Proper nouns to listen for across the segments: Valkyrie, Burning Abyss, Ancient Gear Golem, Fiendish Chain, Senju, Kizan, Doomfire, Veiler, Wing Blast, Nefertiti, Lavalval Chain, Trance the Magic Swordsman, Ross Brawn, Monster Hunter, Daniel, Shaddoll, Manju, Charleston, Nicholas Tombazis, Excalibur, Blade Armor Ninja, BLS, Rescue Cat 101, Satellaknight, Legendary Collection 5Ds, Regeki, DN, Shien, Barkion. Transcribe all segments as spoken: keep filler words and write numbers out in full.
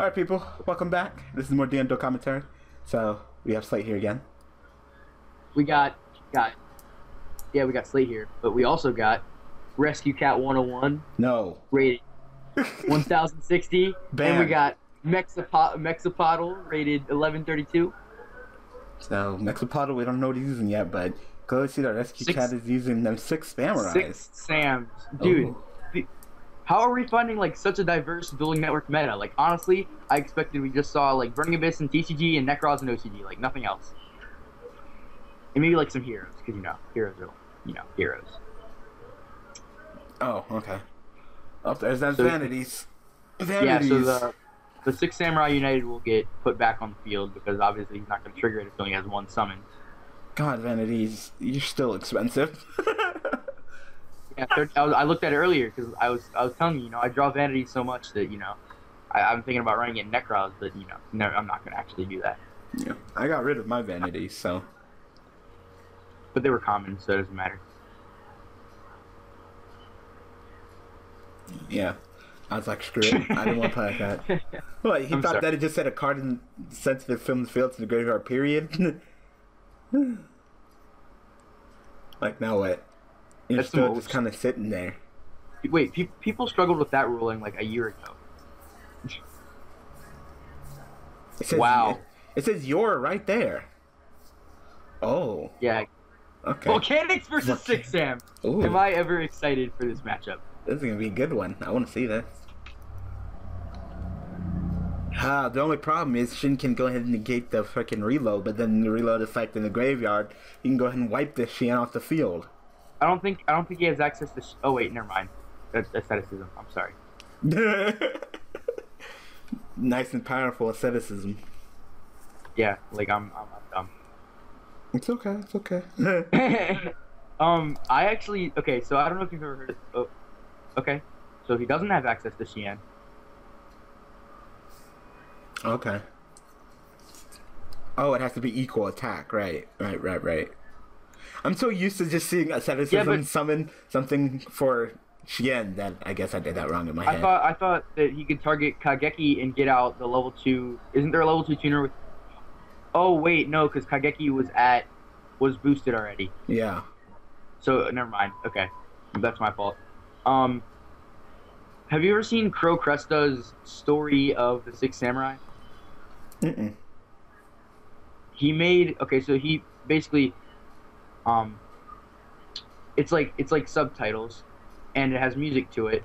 Alright people, welcome back. This is more D N commentary. So, we have Slate here again. We got, got, yeah, we got Slate here, but we also got Rescue Cat one oh one. No. Rated one thousand sixty. Bam. And we got Mexipo Mexipoodle rated eleven thirty-two. So, Mexipoodle, we don't know what he's using yet, but go see that Rescue six, Cat is using them six samurais. Six Sams. Dude. Oh. How are we finding like such a diverse dueling network meta? Like honestly, I expected we just saw like Burning Abyss and T C G and Nekroz and O C G, like nothing else. And maybe like some heroes, because you know, heroes are, you know, heroes. Oh, okay. Up there's that so, vanities. Vanities. Yeah, so the the Six Samurai United will get put back on the field because obviously he's not going to trigger it if he only has one summon. God, vanities, you're still expensive. Yeah, thirty, I, was, I looked at it earlier because I was I was telling you, you know, I draw vanity so much that you know, I, I'm thinking about running it in Nekroz, but you know, never, I'm not gonna actually do that. Yeah, I got rid of my vanity, so. But they were common, so it doesn't matter. Yeah, I was like, screw it, I didn't want to play like that. Well, he I'm thought sorry. that it just said a card and sent to the film field to the graveyard. Period. Like now what? You're That's still just kind of sitting there. Wait, pe people struggled with that ruling like a year ago. It says, wow. It, it says you're right there. Oh. Yeah. Okay. Volcanics versus Volcan Six Sam. Ooh. Am I ever excited for this matchup? This is going to be a good one. I want to see this. Ah, the only problem is Shin can go ahead and negate the freaking reload, but then the reload is like in the graveyard. You can go ahead and wipe this Shin off the field. I don't think I don't think he has access to. Sh oh wait, never mind. That's asceticism. I'm sorry. Nice and powerful asceticism. Yeah, like I'm I'm, I'm dumb. It's okay. It's okay. um, I actually okay. So I don't know if you've ever heard. Of, oh, okay. So he doesn't have access to Xian. Okay. Oh, it has to be equal attack. Right. Right. Right. Right. I'm so used to just seeing asceticism yeah, summon something for Shien that I guess I did that wrong in my I head. I thought I thought that he could target Kageki and get out the level two. Isn't there a level two tuner with? Oh wait, no, because Kageki was at was boosted already. Yeah. So never mind. Okay, that's my fault. Um, have you ever seen Crow Cresta's story of the Six Samurai? Mm-mm. He made okay, so he basically. Um, it's like it's like subtitles, and it has music to it,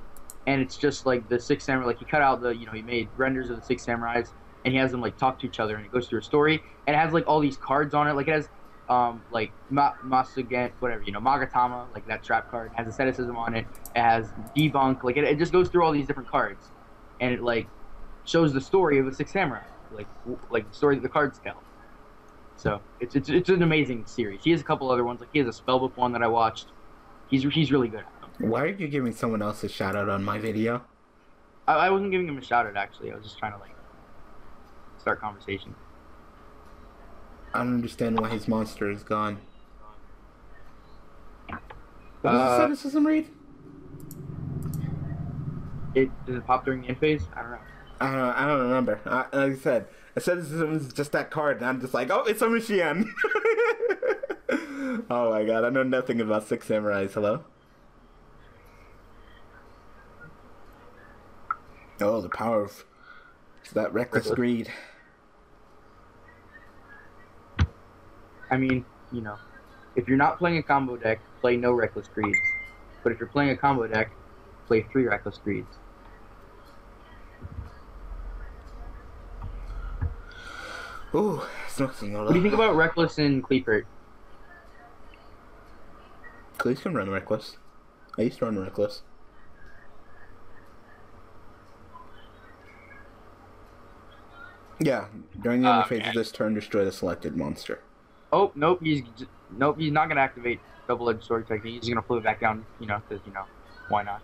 and it's just like the Six Samurai. Like he cut out the you know he made renders of the Six Samurais, and he has them like talk to each other, and it goes through a story, and it has like all these cards on it. Like it has um like Ma Masugen whatever you know Magatama like that trap card it has asceticism on it. It has debunk like it, it just goes through all these different cards, and it like shows the story of the Six Samurai like like the story that the cards tell. So it's it's it's an amazing series. He has a couple other ones. Like he has a spellbook one that I watched. He's he's really good at them. Why are you giving someone else a shout out on my video? I, I wasn't giving him a shout out actually. I was just trying to like start conversation. I don't understand why his monster is gone. What does uh, asceticism read? It does it pop during the end phase? I don't know. I don't I don't remember. I, like I said. Asceticism is just that card, and I'm just like, oh, it's a Michian. Oh my god, I know nothing about Six Samurais. Hello? Oh, the power of that Reckless Greed. I mean, you know, if you're not playing a combo deck, play no Reckless Greeds. But if you're playing a combo deck, play three Reckless Greeds. Ooh, what do you think about Reckless and Cleefert? Cleefert can run Reckless. I used to run Reckless. Yeah, during the end phase of this turn, destroy the selected monster. Oh, nope, he's nope, he's not gonna activate double-edged sword technique. He's gonna pull it back down, you know, because you know, why not?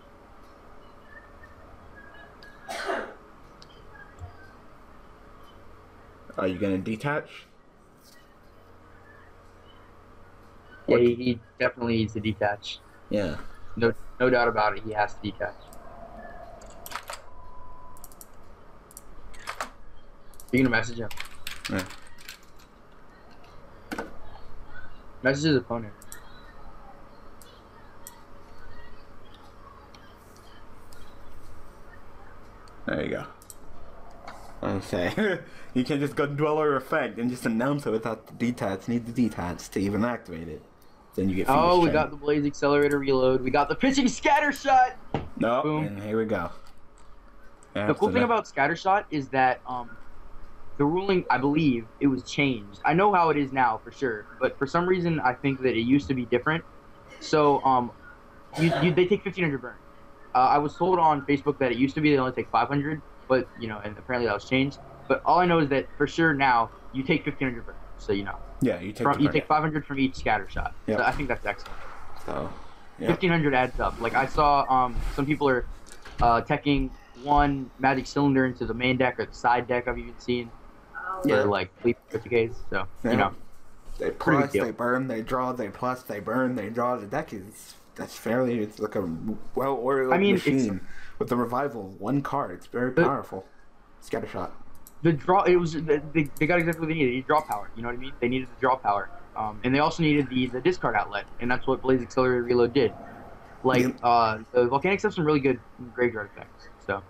Are you gonna detach? Yeah, he, he definitely needs to detach. Yeah. No, no doubt about it. He has to detach. You gonna message him? Yeah. Message his opponent. There you go. Okay. You can't just go Dweller effect and just announce it without the detach. You need the detach to even activate it. Then you get Fiendish Chain. Oh, we got the Blaze Accelerator Reload. We got the Pitching Scatter Shot. Nope. Boom. And here we go. And the cool thing that. about Scatter Shot is that um, the ruling, I believe, it was changed. I know how it is now for sure, but for some reason, I think that it used to be different. So um, you, you, they take fifteen hundred burn. Uh, I was told on Facebook that it used to be they only take five hundred, but you know, and apparently that was changed. But all I know is that for sure now you take fifteen hundred burn. So you know. Yeah, you take. From, you take five hundred from each scatter shot. Yep. So I think that's excellent. So, yeah. fifteen hundred adds up. Like I saw, um, some people are uh, teching one magic cylinder into the main deck or the side deck. I've even seen. Yeah. For like fifty Ks. So yeah. you know. They plus, they burn, they draw, they plus, they burn, they draw. The deck is that's fairly. It's like a well-ordered I mean, machine it's, with the revival of one card. It's very but, powerful. Scatter shot. The draw, it was, they, they got exactly what they needed, they needed draw power, you know what I mean? They needed the draw power. Um, and they also needed the, the discard outlet, and that's what Blaze Accelerator Reload did. Like, yeah. uh, the Volcanics have some really good graveyard effects, so.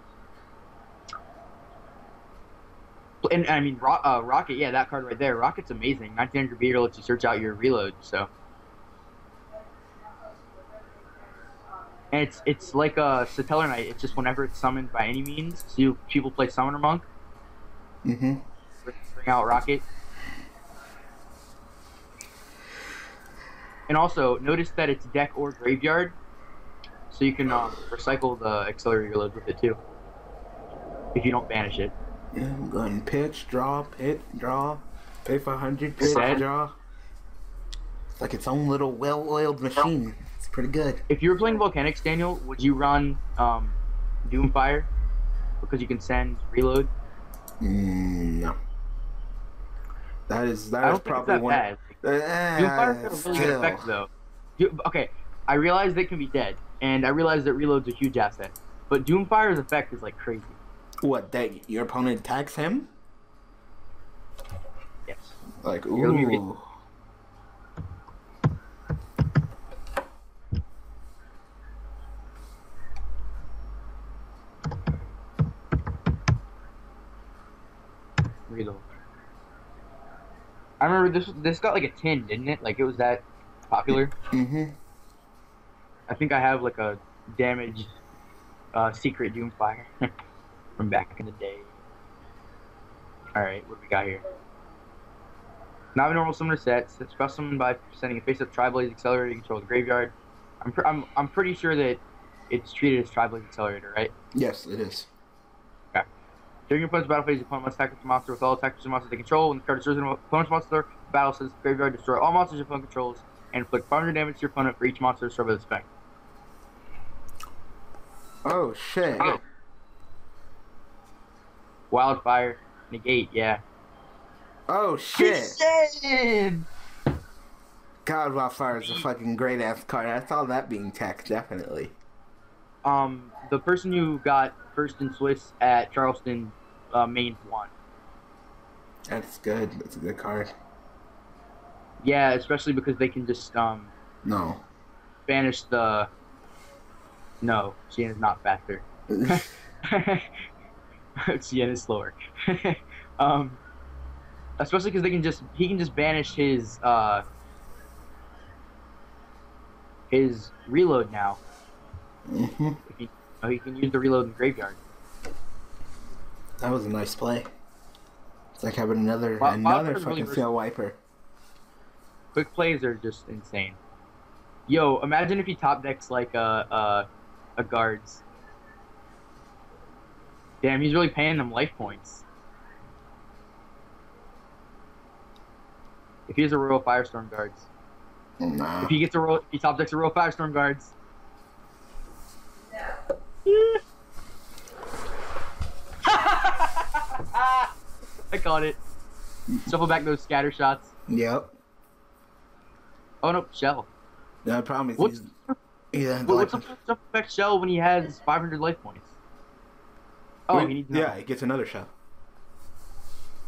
And, and I mean, ro uh, Rocket, yeah, that card right there, Rocket's amazing. nineteen hundred Beater lets you search out your reload, so. And it's, it's like a Satellaknight, it's just whenever it's summoned by any means, so you, people play Summoner Monk. Mm-hmm. Bring out Rocket. And also, notice that it's deck or graveyard, so you can um, recycle the Accelerator Reload with it too, if you don't banish it. Yeah, I'm going pitch, draw, pit, draw, pay five hundred, pitch, Set. draw. It's like its own little well-oiled machine. It's pretty good. If you were playing Volcanics, Daniel, would you run um, Doomfire? Because you can send Reload? Mm, no. That is that is probably that one. Bad. Uh, Doomfire's got a really good effect though. You, okay, I realize they can be dead, and I realize that reload's a huge asset. But Doomfire's effect is like crazy. What? That your opponent attacks him? Yes. Like ooh. I remember this this got like a tin, didn't it? Like it was that popular. Mm-hmm. I think I have like a damaged uh, secret Doomfire from back in the day. Alright, what do we got here? Not a normal summoner set. It's cross summoned by sending a face-up Tri-Blaze Accelerator to control the graveyard. I'm, pr I'm, I'm pretty sure that it's treated as Tri-Blaze Accelerator, right? Yes, it is. During your opponent's battle phase, your opponent must attack with the monster with all attacks and monsters they control. When the card destroys an opponent's monster, the battle says graveyard, destroy all monsters your opponent controls, and inflict five hundred damage to your opponent for each monster destroyed by this effect. Oh, shit. Oh. Wildfire, negate, yeah. Oh, shit. God, Wildfire is a fucking great-ass card. I saw that being taxed, definitely. Um, the person who got first in Swiss at Charleston Uh, main one. That's good. That's a good card. Yeah, especially because they can just um. No. Banish the. No, Sienna's not faster. Sienna's slower. um, especially because they can just he can just banish his uh. His reload now. Mm-hmm. If he, oh, you can use the reload in the graveyard. That was a nice play. It's like having another well, another fucking really fail wiper. Quick plays are just insane. Yo, imagine if he top decks like a a, a guards. Damn, he's really paying them life points. If he has a Royal Firestorm Guards. Nah. If he gets a royal, if he top decks a Royal Firestorm Guards. I caught it. Shuffle back those scatter shots. Yep. Oh no, Shell. No, the problem is what's, he's, he's well, the what's up with shuffle back Shell when he has five hundred life points? Oh, Wait, he needs another. Yeah, he gets another Shell.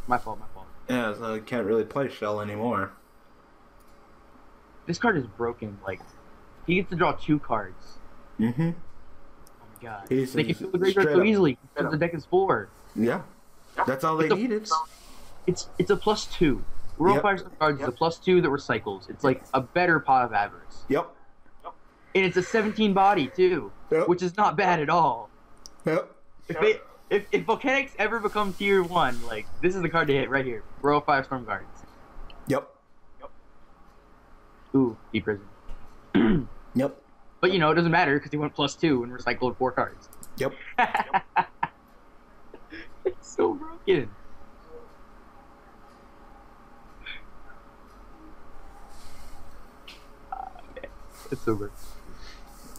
My fault, my fault. Yeah, so I can't really play Shell anymore. This card is broken. Like, he gets to draw two cards. Mm-hmm. Oh my god. He's they can do the graveyard so easily because the deck is four. Yeah. That's all they it's needed. A, it's it's a plus two. Royal yep. Firestorm Guards yep. is a plus two that recycles. It's like a better Pot of Avarice. Yep. yep. And it's a seventeen body too, yep. which is not bad at all. Yep. If they if, if Volcanics ever become tier one, like this is the card to hit right here. Royal Firestorm Guards. Yep. Yep. Ooh, deep prison. Yep. But you know it doesn't matter because he went plus two and recycled four cards. Yep. Yep. It's so broken. Ah, man. It's so broken.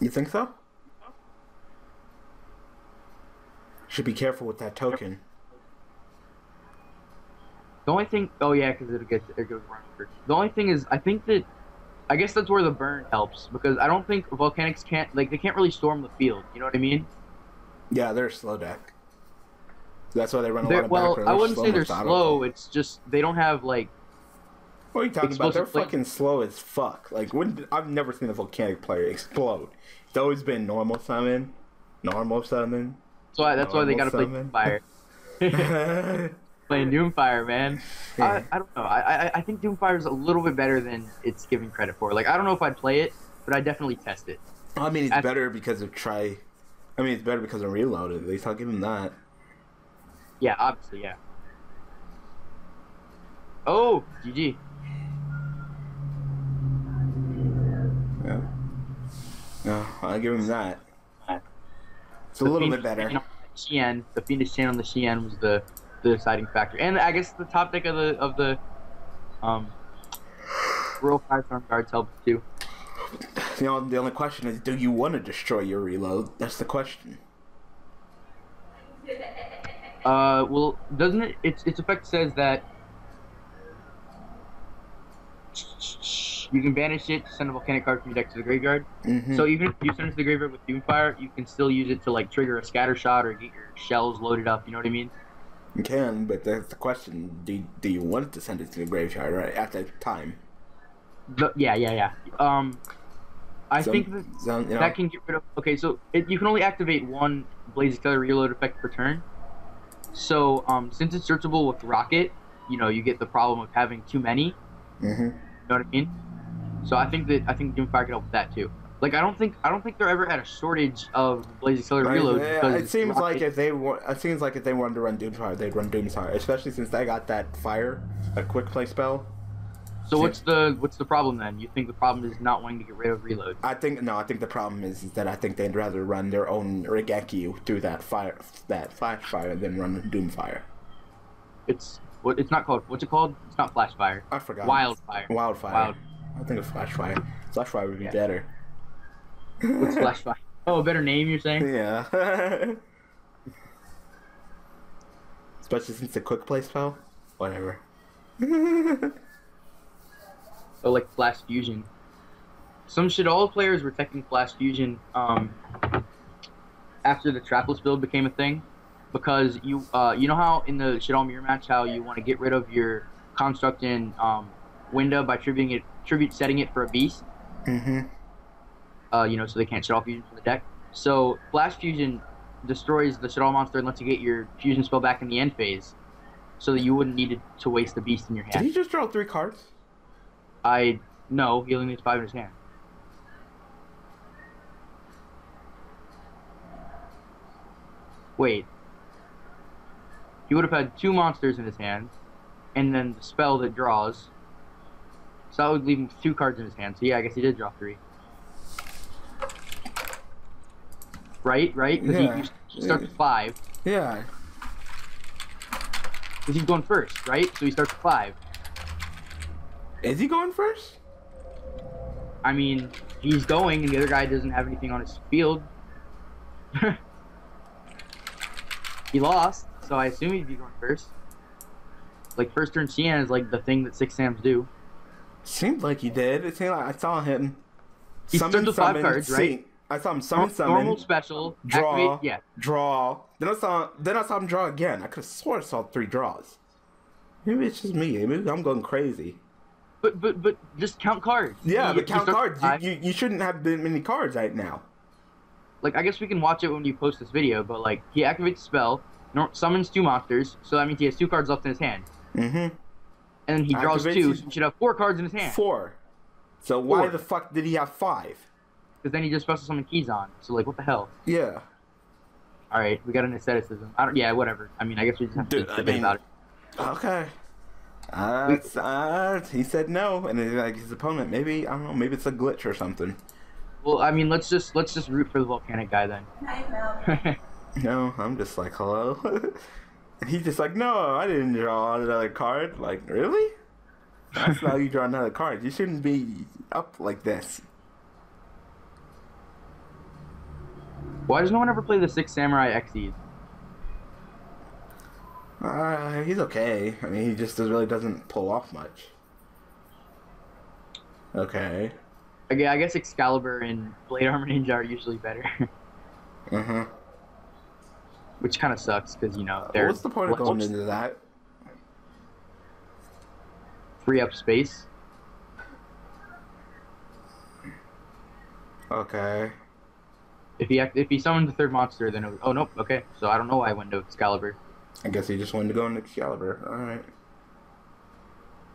You think so? Should be careful with that token. The only thing, oh yeah, because it'll get it goes wrong. The only thing is, I think that, I guess that's where the burn helps because I don't think Volcanics can't like they can't really storm the field. You know what I mean? Yeah, they're a slow deck. That's why they run a they're, lot of well, back. Well, I wouldn't say they're slow. It's just they don't have like. What are you talking about? They're play. fucking slow as fuck. Like, when I've never seen a Volcanic player explode. It's always been normal summon, normal summon. So I, that's normal why they gotta summon. play Doomfire. Playing Doomfire, man. Yeah. I, I don't know. I, I I think Doomfire is a little bit better than it's given credit for. Like, I don't know if I'd play it, but I definitely test it. I mean, it's I, better because of try. I mean, it's better because of Reloaded. At least I'll give him that. Yeah, obviously, yeah. Oh, G G. Yeah. No, I'll give him that. It's a the little Fiendish bit better. Chien, the Fiendish Chain on the Chien was the, the deciding factor. And I guess the top deck of the of the um Royal Firestorm Guards helped too. You know, the only question is, do you want to destroy your reload? That's the question. Uh, well, doesn't it, its, its effect says that you can banish it to send a Volcanic card from your deck to the graveyard. Mm-hmm. So even if you send it to the graveyard with Doomfire, you can still use it to, like, trigger a Scattershot or get your shells loaded up, you know what I mean? You can, but that's the question. Do you, do you want to send it to the graveyard, right, at that time? The, yeah, yeah, yeah. Um, I so, think that, so, you know, that can get rid of... Okay, so it, you can only activate one Blaze Accelerator Reload effect per turn. So, um, since it's searchable with Rocket, you know, you get the problem of having too many. Mm-hmm. You know what I mean? So I think that I think Doomfire could help with that too. Like I don't think I don't think they're ever at a shortage of Blaze Accelerator right. Reloads. Yeah, because it seems Rocket. like if they want, it seems like if they wanted to run Doomfire, they'd run Doomfire, especially since they got that fire, a quick play spell. So See, what's the what's the problem then? You think the problem is not wanting to get rid of Reload? I think no. I think the problem is, is that I think they'd rather run their own Regeki through that fire, that flash fire, than run Doomfire. It's what it's not called. What's it called? It's not flash fire. I forgot. Wildfire. Wildfire. Wild. I think it's flash fire. Flash fire would be yeah. better. What's flash fire? Oh, a better name you're saying? Yeah. Especially since the quick play spell. Whatever. Oh, like Flash Fusion. Some Shaddoll players were teching Flash Fusion um, after the Trapless build became a thing, because you uh, you know how in the Shaddoll mirror match how you want to get rid of your construct in um, window by tributing it, tribute setting it for a beast. Mm-hmm. Uh, you know, so they can't Shaddoll Fusion from the deck. So Flash Fusion destroys the Shaddoll monster and lets you get your fusion spell back in the end phase, so that you wouldn't need to, to waste the beast in your hand. Did he just draw three cards? I no, he only needs five in his hand. Wait. He would have had two monsters in his hand, and then the spell that draws. So that would leave him two cards in his hand. So yeah, I guess he did draw three. Right, right? Because yeah. he, he starts with five. Yeah. Because he's going first, right? So he starts with five. Is he going first? I mean, he's going, and the other guy doesn't have anything on his field. He lost, so I assume he'd be going first. Like, first turn Chien is like the thing that Six Sams do. Seemed like he did. It seemed like I saw him. He summon, with summon, five cards, right? See, I saw him summon, summon. Normal, special, draw, activate, yeah. draw. Then I saw, then I saw him draw again. I could have swore I saw three draws. Maybe it's just me. Maybe I'm going crazy. But but but just count cards. Yeah, but count cards. You, you you shouldn't have that many cards right now. Like, I guess we can watch it when you post this video. But like, he activates spell, summons two monsters, so that means he has two cards left in his hand. Mm-hmm. And then he draws activates two. So he should have four cards in his hand. Four. So why four. the fuck did he have five? Because then he just special summoned Kizan. So like, what the hell? Yeah. All right, we got an aestheticism. I don't, yeah, whatever. I mean, I guess we just have to Dude, debate I mean, about it. Okay. Uh, uh, he said no, and then like his opponent, maybe I don't know, maybe it's a glitch or something. Well, I mean, let's just let's just root for the volcanic guy then. I know. No, I'm just like hello. And he's just like, no, I didn't draw another card. Like, really? That's how you draw another card. You shouldn't be up like this. Why does no one ever play the Six Samurai X Es? Uh, he's okay. I mean, he just really doesn't pull off much. Okay. Okay, I guess Excalibur and Blade Armor Ninja are usually better. Uh-huh. Which kind of sucks, because, you know, they're... What's the point of going into that? Free up space. Okay. If he act, if he summoned the third monster, then it was, oh nope, okay. So I don't know why I went to Excalibur. I guess he just wanted to go into Excalibur. All right.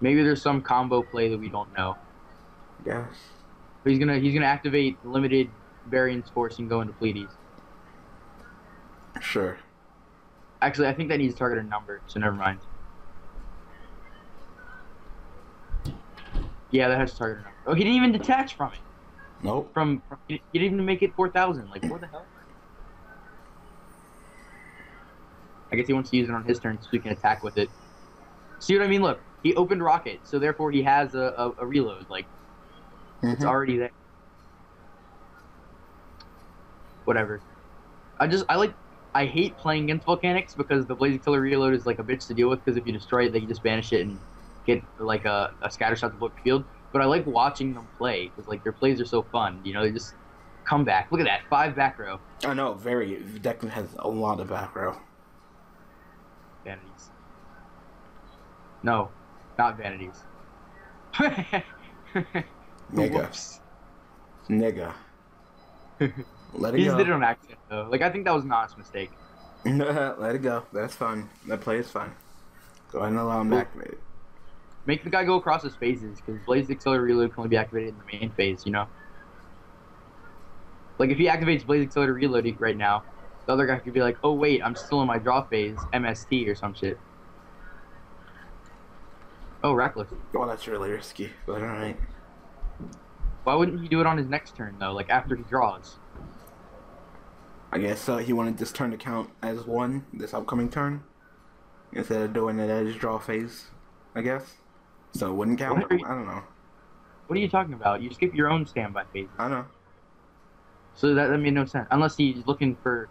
Maybe there's some combo play that we don't know. Yes. But he's gonna he's gonna activate limited variance force and go into Pleiades. Sure. Actually, I think that needs to target a number, so never mind. Yeah, that has to target a number. Oh, he didn't even detach from it. Nope. From, from he didn't even make it four thousand. Like, what the hell? I guess he wants to use it on his turn so he can attack with it. See what I mean? Look, he opened Rocket, so therefore he has a a, a reload. Like, mm-hmm. It's already there. Whatever. I just I like I hate playing against Volcanics because the Blaze Accelerator Reload is like a bitch to deal with because if you destroy it, they can just banish it and get like a a scatter shot to block the field. But I like watching them play because like their plays are so fun. You know, they just come back. Look at that five back row. I know, very. Declan has a lot of back row. Vanities. No, not vanities. Nigga. Nigga. Let it he go. He did it on accident though. Like I think that was an honest mistake. Let it go. That's fun. That play is fun. Go ahead and allow him to activate it. Make the guy go across his phases, because Blaze Accelerator Reload can only be activated in the main phase, you know? Like, if he activates Blaze Accelerator Reload right now, the other guy could be like, oh wait, I'm still in my draw phase, M S T or some shit. Oh, Reckless. Well, that's really risky, but alright. Why wouldn't he do it on his next turn, though, like, after he draws? I guess uh, he wanted this turn to count as one, this upcoming turn, instead of doing it at his draw phase, I guess. So it wouldn't count? You, I don't know. What are you talking about? You skip your own standby phases. I know. So that, that made no sense. Unless he's looking for...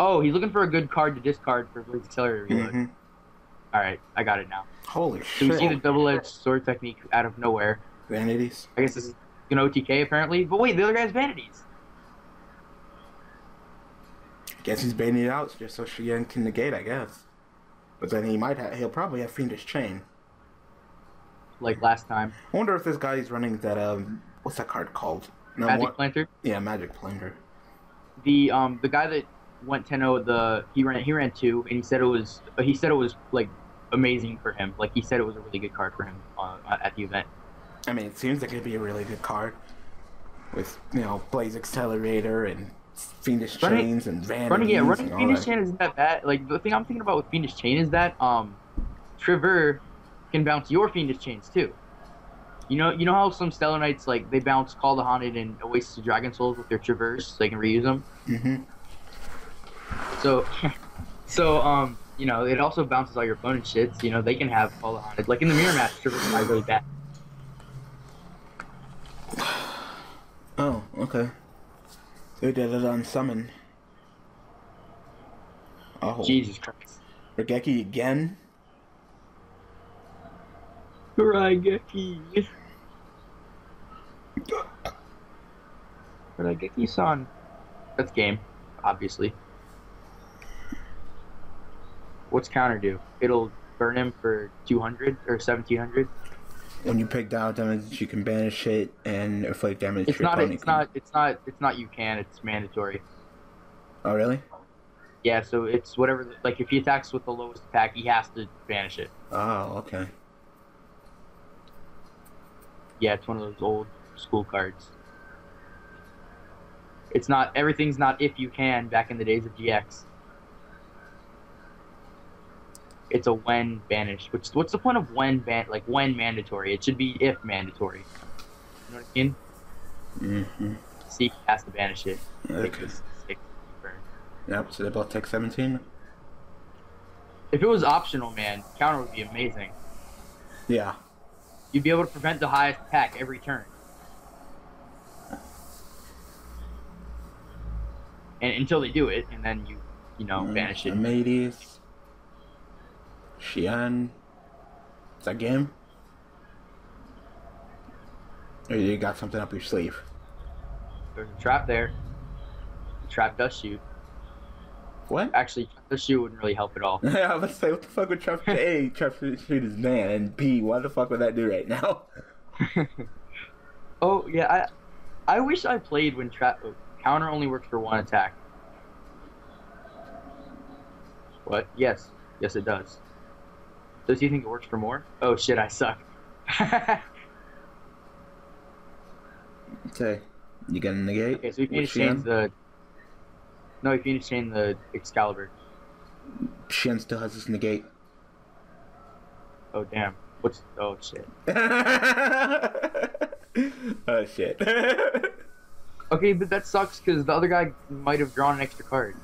Oh, he's looking for a good card to discard for Blaze Accelerator Reload. Mm-hmm. Alright, I got it now. Holy so shit. So we see the double-edged sword technique out of nowhere. Vanities. I guess this is an O T K apparently. But wait, the other guy's vanities. I guess he's baiting it out just so Shien can negate, I guess. But then he might have, he'll probably have Fiendish Chain. Like last time. I wonder if this guy's running that, um, what's that card called? No, Magic Planter? Yeah, Magic Planter. The, um, the guy that went ten oh, the, he ran, he ran two, and he said it was, he said it was, like, amazing for him. Like, he said it was a really good card for him uh, at the event. I mean, it seems like it'd be a really good card. With, you know, Blaze Accelerator and Fiendish running, Chains and Vanities. Running, yeah, running Fiendish Chain isn't that bad. Like, the thing I'm thinking about with Fiendish Chain is that, um, Trevor can bounce your Fiendish Chains, too. You know you know how some Stellar Knights, like, they bounce Call the Haunted and Oasis of Dragon Souls with their Traverse, so they can reuse them? Mm-hmm. So, so, um, you know, it also bounces all your opponent's shits. You know, they can have Call the Haunted. Like, in the mirror match, Traverse is really bad. Oh, okay. They did it on Summon. Oh. Jesus Christ. Regeki again? Regeki. Regeki-san. That's game, obviously. What's counter do? It'll burn him for two hundred or seventeen hundred. When you pick dial damage, you can banish it and inflict damage. It's not. It's not. It's not. It's not. You can. It's mandatory. Oh really? Yeah. So it's whatever. The, like if he attacks with the lowest attack, he has to banish it. Oh okay. Yeah, it's one of those old school cards. It's not. Everything's not if you can. Back in the days of G X. It's a when banished. Which what's the point of when ban like when mandatory? It should be if mandatory. You know what I mean? Mm-hmm. See, has to banish it. Okay. Yep. So they both take seventeen. If it was optional, man, counter would be amazing. Yeah. You'd be able to prevent the highest attack every turn. And until they do it, and then you you know mm, banish it. Armades. Xian. Is that game? Or you got something up your sleeve? There's a trap there. The trap does shoot. What? Actually, the shoot wouldn't really help at all. Yeah, I was say, what the fuck would trap shoot? A, trap shoot is man, and B, what the fuck would that do right now? Oh, yeah, I I wish I played when trap counter only worked for one attack. What? Yes. Yes, it does. Does he think it works for more? Oh shit, I suck. Okay. You gonna negate? Okay, so we can change the... No, we can change the Excalibur. Shen still has his negate. Oh damn. What's... Oh shit. Oh shit. Okay, but that sucks because the other guy might have drawn an extra card.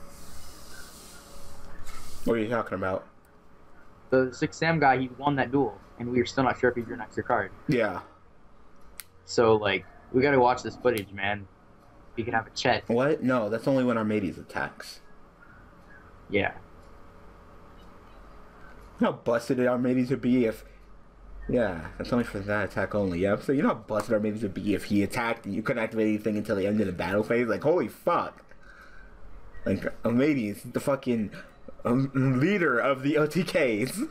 What are you talking about? The Six Sam guy, he won that duel, and we were still not sure if he drew an extra card. Yeah. So, like, we gotta watch this footage, man. You can have a chat. What? No, that's only when Armades attacks. Yeah. You know how busted Armades would be if... Yeah, that's only for that attack only, yeah? So you know how busted Armades would be if he attacked and you couldn't activate anything until the end of the battle phase? Like, holy fuck! Like, Armades, the fucking... Um, leader of the O T Ks.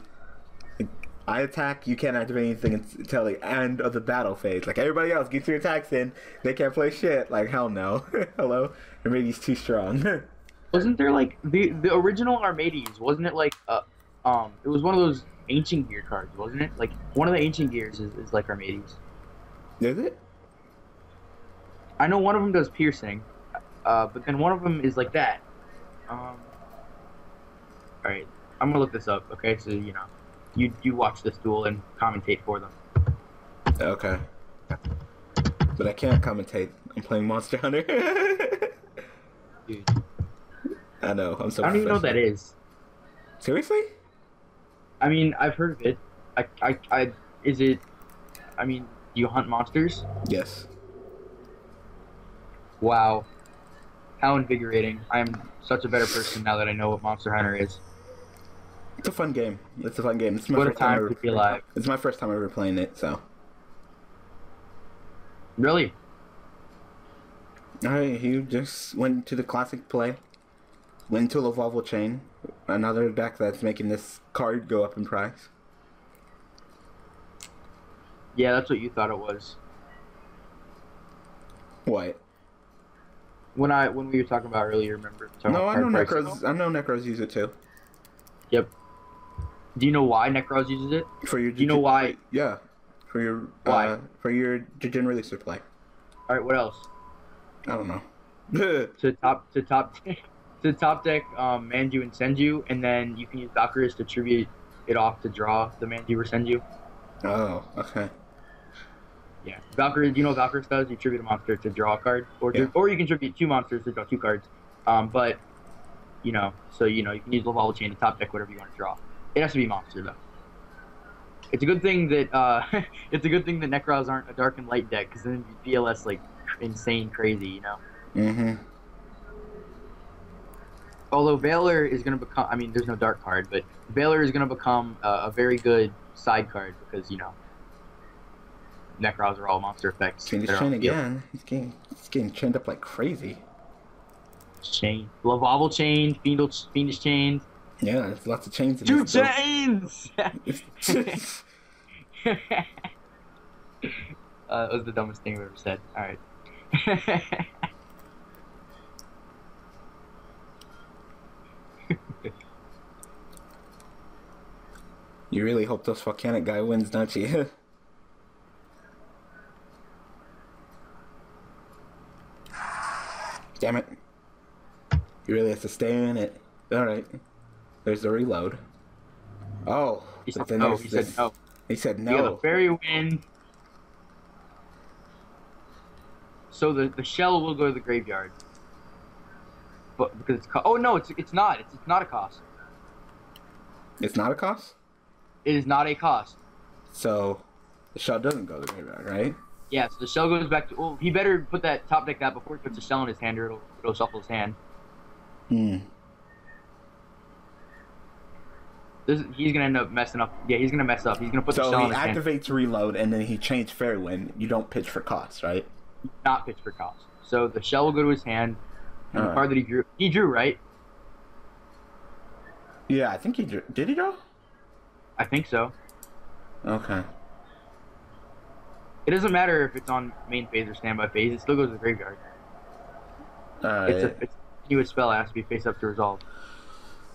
I attack, you can't activate anything until the end of the battle phase. Like everybody else gets your attacks in, they can't play shit. Like hell no. Hello? Armades too strong. Wasn't there like the the original Armades, wasn't it like uh, um it was one of those ancient gear cards, wasn't it? Like one of the ancient gears is, is like Armades. Is it? I know one of them does piercing, uh but then one of them is like that. Um Alright, I'm gonna look this up, okay? So, you know, you, you watch this duel and commentate for them. Okay. But I can't commentate. I'm playing Monster Hunter. Dude. I know, I'm so I don't even know what that is. Seriously? I mean, I've heard of it. I, I, I, is it, I mean, do you hunt monsters? Yes. Wow. How invigorating. I'm such a better person now that I know what Monster Hunter is. It's a fun game. It's a fun game. It's my what first a time, time ever, to be alive. It's my first time ever playing it, so. Really? Alright, you just went to the classic play. Went to Lavalval Chain. Another deck that's making this card go up in price. Yeah, that's what you thought it was. What? When I when we were talking about earlier, remember? No, I know Nekroz. I know Nekroz use it too. Yep. Do you know why Nekroz uses it? For your. Do you know why? Yeah. For your. Why? Uh, for your Degen release play. All right. What else? I don't know. to top to top to top deck um, Manju and Senju, and then you can use Valkyries to tribute it off to draw the Manju or Senju. Oh. Okay. Yeah, Valkyrie. Do you know what Valkyrie does? You tribute a monster to draw a card, or yeah. or you can tribute two monsters to draw two cards. Um, but you know, so you know, you can use Lavalval Chain to top deck whatever you want to draw. It has to be monster though. It's a good thing that uh, it's a good thing that Nekroz aren't a dark and light deck, because then it'd be B L S like insane crazy, you know. Mm-hmm. Although Veiler is gonna become, I mean, there's no dark card, but Veiler is gonna become uh, a very good side card because you know. Nekroz are all monster effects. Fiendish Chain again. He's getting, he's getting chained up like crazy. Chain. Lavalval Chain, Fiendish Chain, Yeah, there's lots of chains in Two this chains! uh, it was the dumbest thing I've ever said. Alright. You really hope this volcanic guy wins, don't you? Damn it. You really have to stay in it. Alright. There's the reload. Oh. He said no. He said no. He said no. The fairy win. So the, the shell will go to the graveyard. But because it's co oh no, it's it's not. It's, it's not a cost. It's not a cost? It is not a cost. So the shell doesn't go to the graveyard, right? Yeah, so the shell goes back to... Oh, he better put that top deck out before he puts the shell in his hand or it'll, it'll shuffle his hand. Hmm. This, he's going to end up messing up. Yeah, he's going to mess up. He's going to put so the shell in his hand. So he activates reload, and then he chains Fairwind. You don't pitch for cost, right? Not pitch for cost. So the shell will go to his hand, and all the card right. that he drew... He drew, right? Yeah, I think he drew... Did he draw? I think so. Okay. It doesn't matter if it's on main phase or standby phase, it still goes to the graveyard. Uh, it's, yeah. a, it's a continuous spell, it has to be face up to resolve.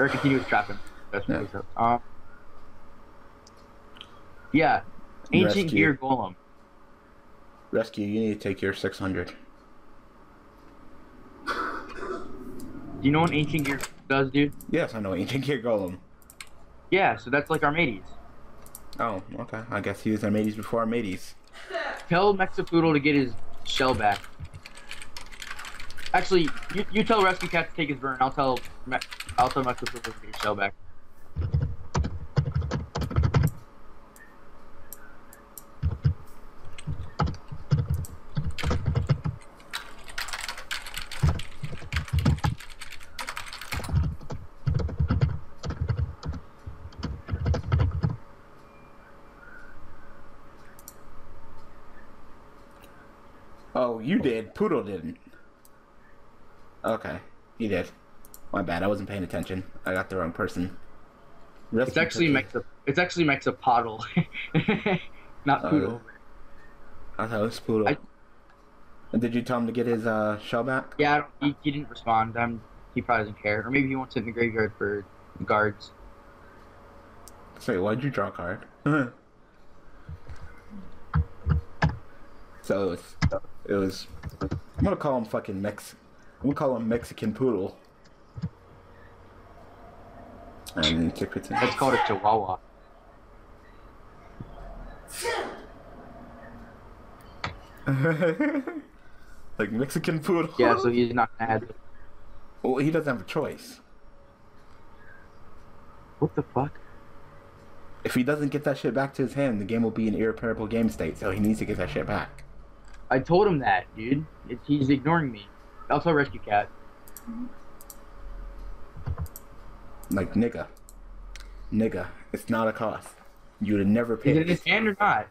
Or continuous trap him. That's yeah. Face up. Um, yeah. Ancient Rescue. Gear Golem. Rescue, you need to take your six hundred. Do you know what Ancient Gear does, dude? Yes, I know Ancient Gear Golem. Yeah, so that's like Armades. Oh, okay. I guess he was Armades before Armades. Tell Mexipoodle to get his shell back. Actually, you, you tell Rescue Cat to take his burn. I'll tell Me I'll tell Mexipoodle to get his shell back. You did. Poodle didn't. Okay. You did. My bad. I wasn't paying attention. I got the wrong person. Rest it's actually Mexip It's actually Mexipoodle. Not uh, Poodle. I thought it was Poodle. I... And did you tell him to get his uh, shell back? Yeah, I don't, he, he didn't respond. I'm, he probably doesn't care. Or maybe he wants it in the graveyard for guards. Sorry, why'd you draw a card? So it was, it was. I'm gonna call him fucking Mex. I'm gonna call him Mexican Poodle. And let's call it a Chihuahua. Like Mexican Poodle. Yeah, so he's not gonna have it. Well, he doesn't have a choice. What the fuck? If he doesn't get that shit back to his hand, the game will be in irreparable game state. So he needs to get that shit back. I told him that, dude. It, he's ignoring me. I'll tell Rescue Cat. Like, nigga. Nigga. It's not a cost. You would have never paid. Is it in his hand or not?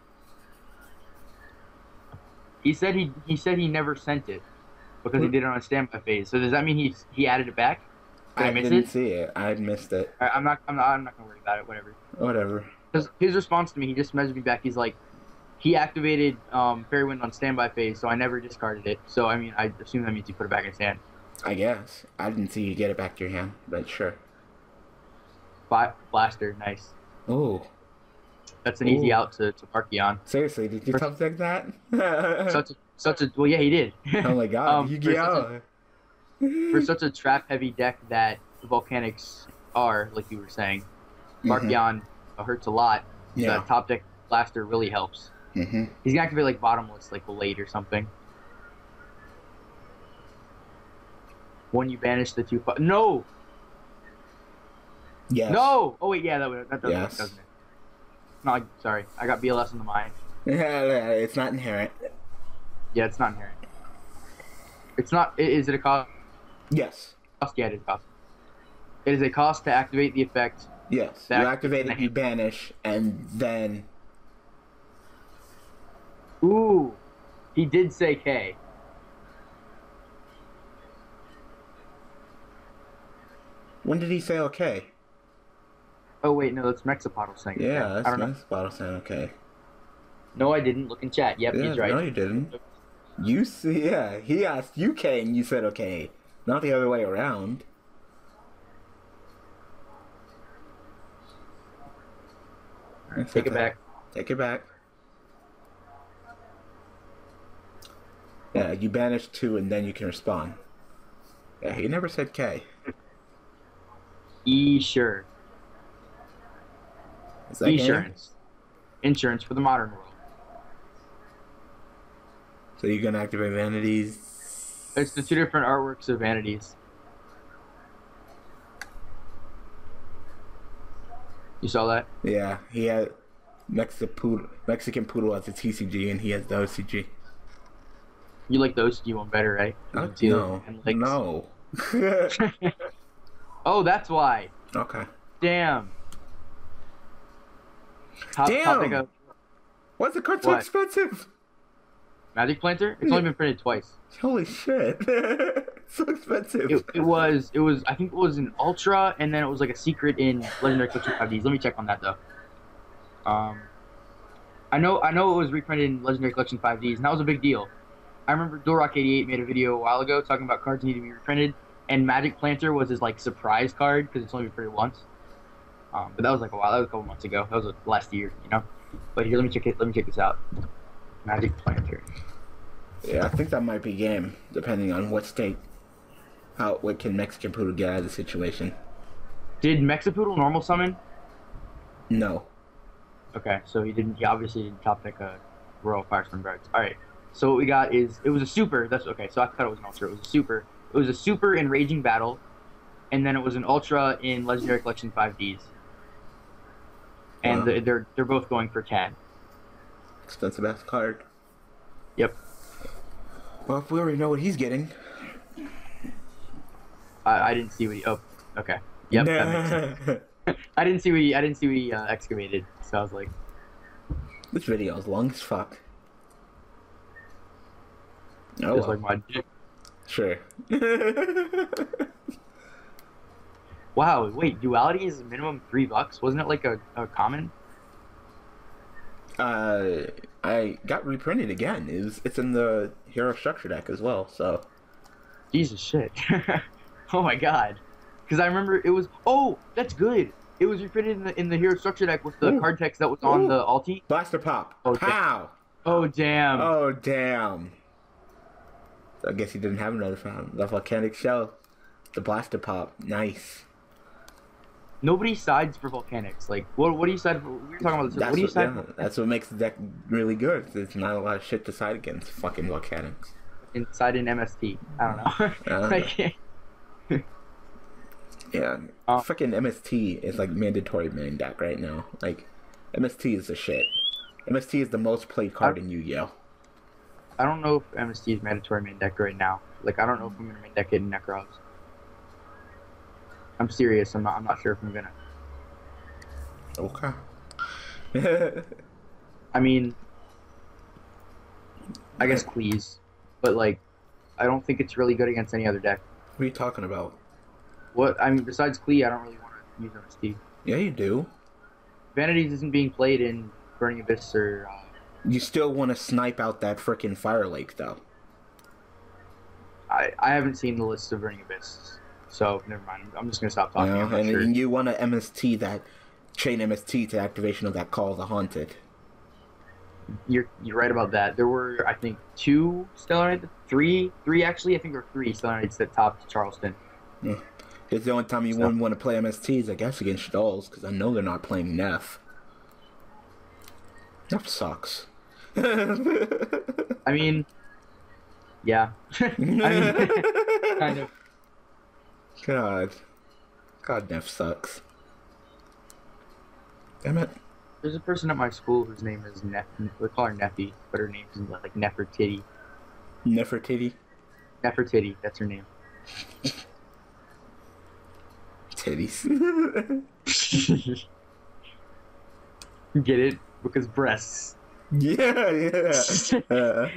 He said he he said he never sent it because mm-hmm. he did it on a standby phase. So does that mean he he added it back? Did I, I miss didn't it? see it. I missed it. Right, I'm not I'm not I'm not gonna worry about it. Whatever. Whatever. His, his response to me, he just messaged me back. He's like, he activated um, Fairwind on standby phase, so I never discarded it. So, I mean, I assume that means you put it back in his hand. I guess. I didn't see you get it back to your hand, but sure. Bi Blaster, nice. Ooh. That's an Ooh. easy out to, to Barkion. Seriously, did you for, talk like that? such, a, such a... Well, yeah, he did. Oh my god, um, you get out. Such a, for such a trap-heavy deck that the Volcanics are, like you were saying, Barkion mm-hmm. hurts a lot. Yeah. So that top deck Blaster really helps. Mm-hmm. He's gonna activate like bottomless, like late or something. When you banish the two, no. Yes. No. Oh wait, yeah, that would that doesn't yes. doesn't it? No, sorry, I got B L S in the mind. Yeah, it's not inherent. Yeah, it's not inherent. It's not. Is it a cost? Yes. Yeah, it is a cost. It is a cost to activate the effect. Yes. You activate it, you banish, and then. Ooh, he did say K. When did he say okay? Oh wait, no, that's Mexipoodle saying. Yeah, that's Mexipoodle saying. Okay. No, I didn't. Look in chat. Yep, yeah, he's right. No, you didn't. You see, yeah, he asked you came. You said okay, not the other way around. All right, take it back. Take it back. Yeah, you banish two, and then you can respond. Yeah, he never said K. E sure. Is that insurance? Game? Insurance for the modern world. So you're gonna activate vanities. It's the two different artworks of vanities. You saw that? Yeah, he had Mexipoodle, Mexican Poodle as its T C G, and he has the O C G. You like the O C G one better, right? Uh, no. Like... No. Oh, that's why. Okay. Damn. Top, Damn. Of... Why is the card so what? expensive? Magic Planter? It's only been printed twice. Holy shit. So expensive. It, it was, it was, I think it was an Ultra, and then it was like a secret in Legendary Collection five Ds. Let me check on that, though. Um, I know, I know it was reprinted in Legendary Collection five Ds, and that was a big deal. I remember Dualrock eighty-eight made a video a while ago talking about cards needing to be reprinted, and Magic Planter was his, like, surprise card, because it's only been printed once. Um, but that was like a while, that was a couple months ago. That was a, last year, you know? But here, let me check it, let me check this out. Magic Planter. Yeah, I think that might be game, depending on what state, how, what can Mexipoodle get out of the situation. Did Mexipoodle normal summon? No. Okay, so he didn't, he obviously didn't top pick a Royal Firestorm Guards. Alright, so what we got is, it was a super, that's okay, so I thought it was an ultra, it was a super. It was a super in Raging Battle, and then it was an ultra in Legendary Collection five Ds. And wow. they're, they're, they're both going for ten. Expensive ass card. Yep. Well, if we already know what he's getting. I, I didn't see what he. Oh, okay. Yep. Nah. That makes sense. I didn't see what he. I didn't see what he uh, excavated. So I was like, this video is long as fuck. Oh. Just well. Like my dick. Sure. Wow. Wait. Duality is minimum three bucks. Wasn't it like a, a common? Uh, I got reprinted again. It was, it's in the Hero Structure deck as well, so... Jesus shit. Oh my god. Because I remember it was... Oh, that's good! It was reprinted in the, in the Hero Structure deck with the Ooh. card text that was Ooh. on the Alti. Blaster Pop. Oh, Pow! Damn. Oh, damn. Oh, damn. So I guess he didn't have another fan. The Volcanic Shell. The Blaster Pop. Nice. Nobody sides for Volcanics. Like, what? What do you side for? We were talking about this. That's what do you what, side? Yeah, for? That's what makes the deck really good. There's not a lot of shit to side against. Fucking Volcanics. Inside an M S T. I don't know. I don't know. I can't. Yeah, uh, fucking M S T is like mandatory main deck right now. Like, M S T is the shit. M S T is the most played card I, in Yu-Gi-Oh. I don't know if M S T is mandatory main deck right now. Like, I don't know if I'm gonna main deck it in Nekroz. I'm serious. I'm not. I'm not sure if I'm gonna. Okay. I mean, I guess please, but like, I don't think it's really good against any other deck. What are you talking about? What I mean, besides Klee, I don't really want to use M S T. Yeah, you do. Vanities isn't being played in Burning Abyss or. Uh... You still want to snipe out that frickin' Fire Lake, though. I I haven't seen the list of Burning Abyss. So, never mind. I'm just going to stop talking. No, and sure. You want to M S T that, chain M S T to activation of that Call of the Haunted. You're you're right about that. There were, I think, two Stellar three, three actually, I think there were three Stellar Knights that topped Charleston. Yeah. It's the only time you so. wouldn't want to play M S Ts, I guess, against Shaddolls, because I know they're not playing Neff. Neff sucks. I mean, yeah. I mean, kind of. God. God, Neff sucks. Damn it. There's a person at my school whose name is Neff. We call her Neffy, but her name is like Nefertiti. Nefertiti? Nefertiti, that's her name. Titties. Get it? Because breasts. Yeah, yeah. uh.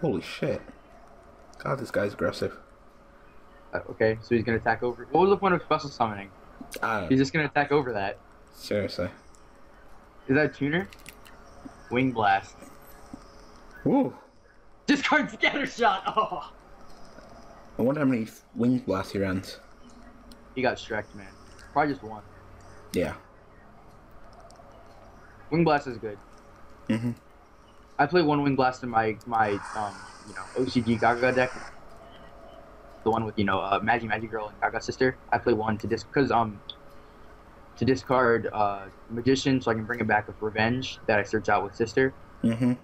Holy shit. God, this guy's aggressive. Uh, okay, so he's gonna attack over. What was the point of special summoning? I don't he's just gonna attack over that. Seriously. Is that a tuner? Wing Blast. Woo! Discard Scattershot! Oh! I wonder how many Wing Blasts he runs. He got Shrek'd, man. Probably just one. Yeah. Wing Blast is good. Mm-hmm. I played one Wing Blast in my, my um, you know, O C G Gaga deck. The one with, you know, uh, Magic Magic Girl and Gaga Sister. I play one to disc because um to discard uh, Magician so I can bring it back with Revenge that I search out with Sister. Mm-hmm.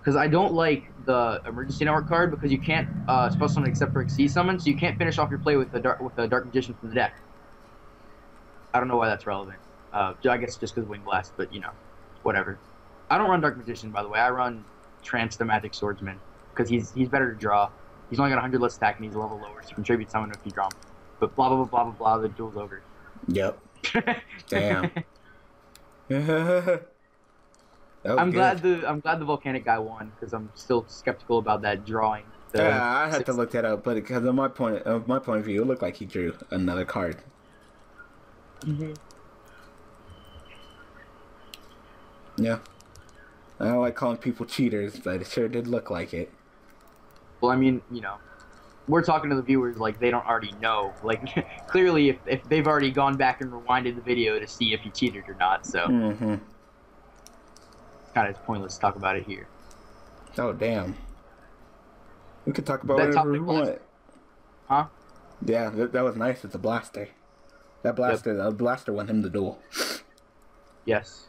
Because I don't like the Emergency Network card because you can't uh, spell summon except for X C summon, so you can't finish off your play with the dark with the Dark Magician from the deck. I don't know why that's relevant. Uh, I guess just because Wing Blast, but you know, whatever. I don't run Dark Magician, by the way. I run Trance the Magic Swordsman because he's he's better to draw. He's only got one hundred less attack and he's level lower, so you can tribute summon if you draw him. But blah, blah, blah, blah, blah, blah, the duel's over. Yep. Damn. I'm good. glad the I'm glad the Volcanic guy won because I'm still skeptical about that drawing. Yeah, I had to look that up, but because of my point of my point of view, it looked like he drew another card. Mm-hmm. Yeah. I don't like calling people cheaters, but it sure did look like it. Well, I mean, you know, we're talking to the viewers like they don't already know. Like, clearly, if, if they've already gone back and rewinded the video to see if he cheated or not, so. Mm-hmm. Kind of pointless to talk about it here. Oh, damn. We could talk about that whatever we want. Huh? Yeah, that, that was nice. It's a blaster. That blaster, yep. The blaster won him the duel. Yes.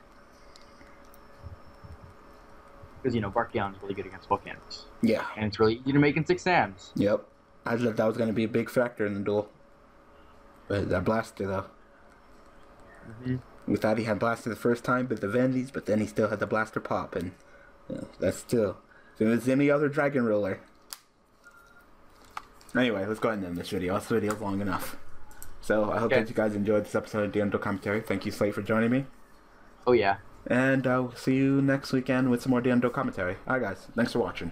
Because, you know, Barkion is really good against Volcanics. Yeah. And it's really easy to make in six Sams. Yep. I thought that was going to be a big factor in the duel. But that blaster, though. Mm-hmm. We thought he had blaster the first time, but the Vendies, but then he still had the blaster pop, and you know, that's still... If it was any other Dragon Ruler. Anyway, let's go ahead and end this video. This video's long enough. So, I hope okay. that you guys enjoyed this episode of D N Commentary. Thank you, Slate, for joining me. Oh, yeah. And I'll see you next weekend with some more D N commentary. Alright guys, thanks for watching.